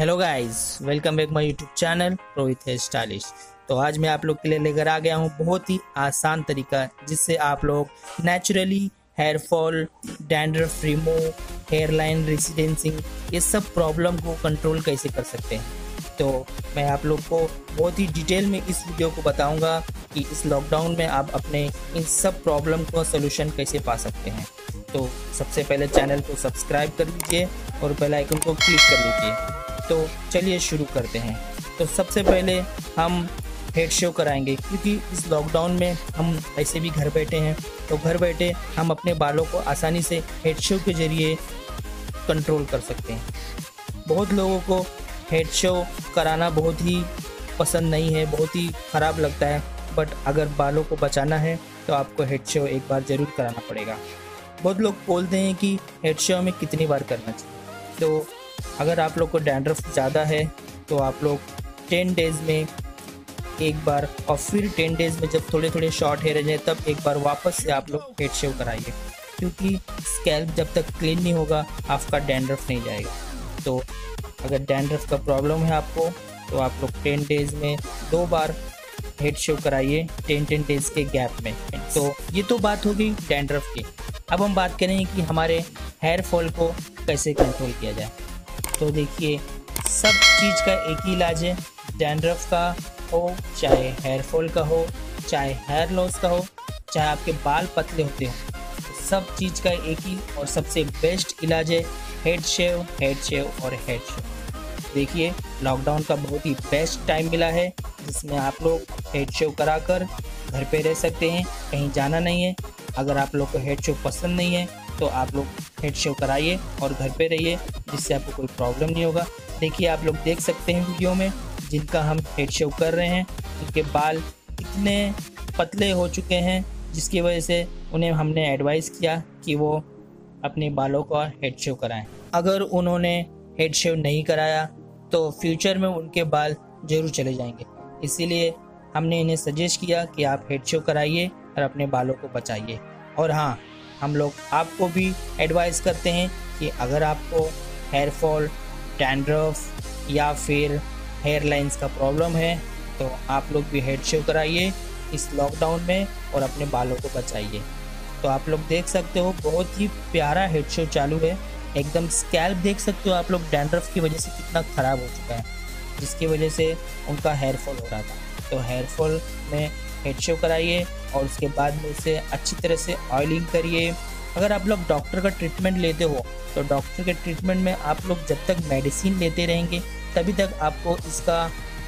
Hello guys, welcome back my YouTube channel Rohit hairstylist. तो आज मैं आप लोग के लिए लेकर आ गया हूँ बहुत ही आसान तरीका जिससे आप लोग naturally hair fall, dandruff remove, hair line receding, ये सब प्रॉब्लम को कंट्रोल कैसे कर सकते हैं। तो मैं आप लोग को बहुत ही डिटेल में इस वीडियो को बताऊँगा कि इस लॉकडाउन में आप अपने इन सब प्रॉब्लम को सोल्यूशन कैसे पा सकते हैं। तो सबसे पहले चैनल को सब्सक्राइब कर लीजिए और बेल आइकन को क्लिक कर लीजिए। तो चलिए शुरू करते हैं। तो सबसे पहले हम हेड शो कराएंगे, क्योंकि इस लॉकडाउन में हम ऐसे भी घर बैठे हैं, तो घर बैठे हम अपने बालों को आसानी से हेड शो के ज़रिए कंट्रोल कर सकते हैं। बहुत लोगों को हेड शो कराना बहुत ही पसंद नहीं है, बहुत ही ख़राब लगता है, बट अगर बालों को बचाना है तो आपको हेड शो एक बार ज़रूर कराना पड़ेगा। बहुत लोग बोलते हैं कि हेड शो हमें कितनी बार करना चाहिए। तो अगर आप लोग को डैंड्रफ ज़्यादा है तो आप लोग 10 डेज़ में एक बार, और फिर 10 डेज़ में जब थोड़े थोड़े शॉर्ट हेयर हैं तब एक बार वापस से आप लोग हेड शेव कराइए, क्योंकि स्कैल्प जब तक क्लीन नहीं होगा आपका डैंड्रफ नहीं जाएगा। तो अगर डैंड्रफ का प्रॉब्लम है आपको तो आप लोग 10 डेज़ में 2 बार हेड शेव कराइए, 10-10 डेज़ के गैप में। तो ये तो बात होगी डैंड्रफ की। अब हम बात करेंगे कि हमारे हेयर फॉल को कैसे कंट्रोल किया जाए। तो देखिए, सब चीज़ का एक ही इलाज है, डैंड्रफ का हो चाहे हेयर फॉल का हो, चाहे हेयर लॉस का हो, चाहे आपके बाल पतले होते हो, सब चीज़ का एक ही और सबसे बेस्ट इलाज है हेड शेव। देखिए, लॉकडाउन का बहुत ही बेस्ट टाइम मिला है जिसमें आप लोग हेड शेव करा कर घर पे रह सकते हैं, कहीं जाना नहीं है। अगर आप लोग को हेड शेव पसंद नहीं है तो आप लोग हेड शेव कराइए और घर पे रहिए, जिससे आपको कोई प्रॉब्लम नहीं होगा। देखिए, आप लोग देख सकते हैं वीडियो में जिनका हम हेड शेव कर रहे हैं उनके बाल इतने पतले हो चुके हैं, जिसकी वजह से उन्हें हमने एडवाइस किया कि वो अपने बालों का हेड शेव कराएं। अगर उन्होंने हेड शेव नहीं कराया तो फ्यूचर में उनके बाल जरूर चले जाएंगे, इसीलिए हमने इन्हें सजेस्ट किया कि आप हेड शेव कराइए और अपने बालों को बचाइए। और हाँ, हम लोग आपको भी एडवाइस करते हैं कि अगर आपको हेयर फॉल, डैंड्रफ या फिर हेयर लाइंस का प्रॉब्लम है तो आप लोग भी हेड शेव कराइए इस लॉकडाउन में और अपने बालों को बचाइए। तो आप लोग देख सकते हो बहुत ही प्यारा हेड शेव चालू है, एकदम स्कैल्प देख सकते हो आप लोग डैंड्रफ की वजह से कितना ख़राब हो चुका है, जिसकी वजह से उनका हेयर फॉल हो रहा था। तो हेयर फॉल में हेड शेव कराइए और उसके बाद में उसे अच्छी तरह से ऑयलिंग करिए। अगर आप लोग डॉक्टर का ट्रीटमेंट लेते हो तो डॉक्टर के ट्रीटमेंट में आप लोग जब तक मेडिसिन लेते रहेंगे तभी तक आपको इसका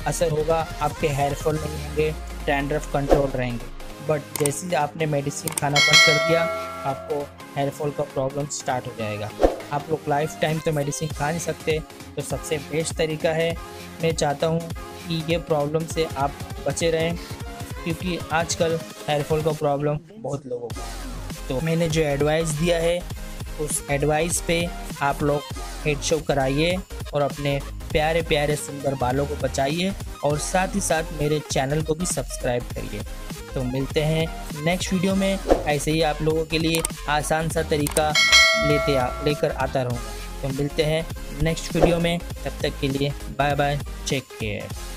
असर होगा, आपके हेयर फॉल नहीं होंगे, डैंड्रफ कंट्रोल रहेंगे। बट जैसे ही आपने मेडिसिन खाना बंद कर दिया आपको हेयर फॉल का प्रॉब्लम स्टार्ट हो जाएगा। आप लोग लाइफ टाइम तो मेडिसिन खा नहीं सकते, तो सबसे बेस्ट तरीका है, मैं चाहता हूँ कि ये प्रॉब्लम से आप बचे रहें, क्योंकि आजकल हेयरफॉल का प्रॉब्लम बहुत लोगों को। तो मैंने जो एडवाइस दिया है उस एडवाइस पे आप लोग हेड शेव कराइए और अपने प्यारे प्यारे सुंदर बालों को बचाइए, और साथ ही साथ मेरे चैनल को भी सब्सक्राइब करिए। तो मिलते हैं नेक्स्ट वीडियो में, ऐसे ही आप लोगों के लिए आसान सा तरीका लेकर आता रहूँगा। तो मिलते हैं नेक्स्ट वीडियो में, तब तक के लिए बाय बाय, टेक केयर।